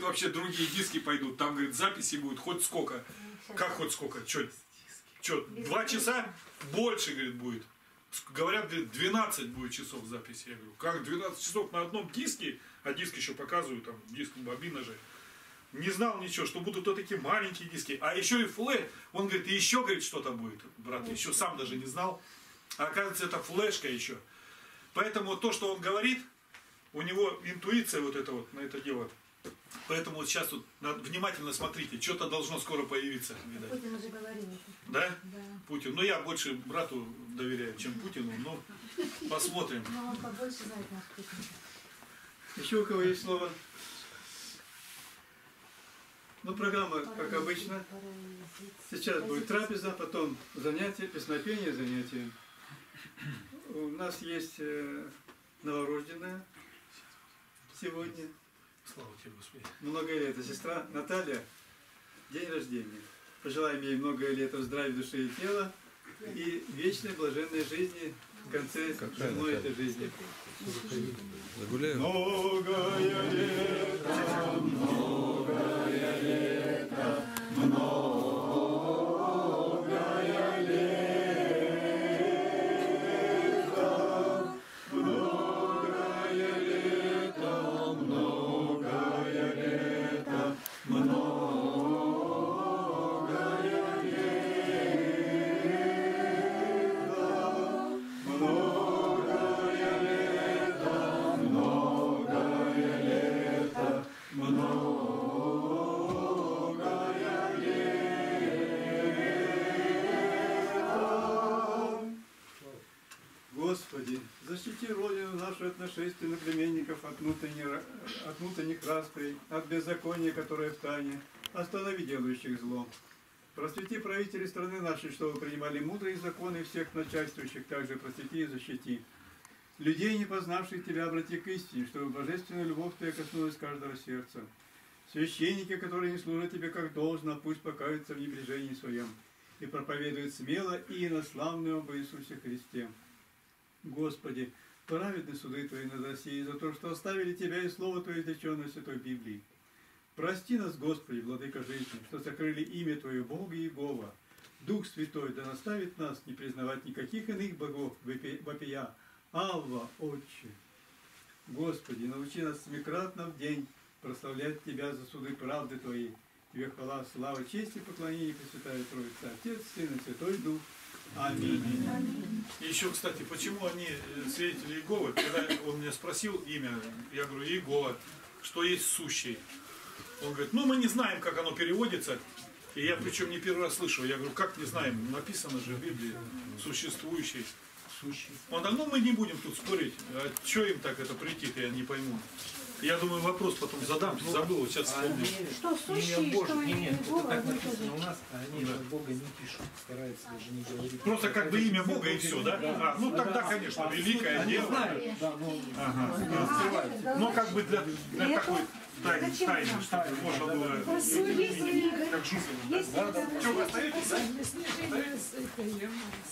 Вообще другие диски пойдут, там, говорит, записи будет хоть сколько. Как хоть сколько? Чё, 2 часа больше, говорит, будет. Говорят, говорит, 12 будет часов записи. Я говорю, как 12 часов на одном диске? А диск еще показывают, там, диск бобина же. Не знал ничего, что будут вот такие маленькие диски. А еще и флеш. Он говорит, и еще, говорит, что-то будет, брат. Еще сам даже не знал. А оказывается, это флешка еще. Поэтому то, что он говорит, у него интуиция вот это вот, на это дело. Поэтому вот сейчас тут внимательно смотрите, что-то должно скоро появиться. Видать. Путин уже говорил. Да? Да. Путин. Ну, я больше брату доверяю, чем Путину, но посмотрим. Но он побольше знает наш Путин. Еще у кого есть слово? Ну, программа, как обычно. Сейчас будет трапеза, потом занятия, песнопение, занятия. У нас есть новорожденная сегодня. Слава тебе, Господи. Много лет. Сестра Наталья, день рождения. Пожелаем ей много лет здравия души и тела и вечной блаженной жизни в конце земной этой жизни. Загуляем. Многое лето, защити Родину нашу от нашествий наплеменников, от внутренних расприй, от беззакония, которое в тайне. Останови делающих зло. Просвети правителей страны нашей, чтобы принимали мудрые законы всех начальствующих, также просвети и защити. Людей, не познавших тебя, обрати к истине, чтобы божественная любовь твоя коснулась каждого сердца. Священники, которые не служат тебе как должно, пусть покаются в небрежении своем и проповедуют смело и инославную об Иисусе Христе. Господи, праведны суды Твои над Россией за то, что оставили Тебя и Слово Твое, изреченное в Святой Библии. Прости нас, Господи, Владыка жизни, что сокрыли имя Твое, Бога Иегова. Дух Святой да наставит нас не признавать никаких иных богов, вопия, Авва, Отче. Господи, научи нас семикратно в день прославлять Тебя за суды правды Твоей. Тебе хвала, слава, честь и поклонение, Пресвятая Троица, Отец, Сын и Святой Дух. Аминь. Аминь. И еще, кстати, почему они свидетели Иеговы, когда он меня спросил имя, я говорю, Иегова, что есть сущий. Он говорит, ну мы не знаем, как оно переводится, и я причем не первый раз слышу, я говорю, как не знаем, написано же в Библии, существующий. Он говорит, ну мы не будем тут спорить, а что им так это притит, я не пойму. Я думаю, вопрос потом задам, забыл, сейчас вспомню. Что сущие, что нет, это так написано у нас, а они же Бога не пишут, стараются даже не говорить. Просто как бы имя Бога и все, да? А, ну тогда, конечно, великое дело. Ага. Но как бы для такой тайны, чтобы можно было... Как Жуков. Что, вы остаетесь?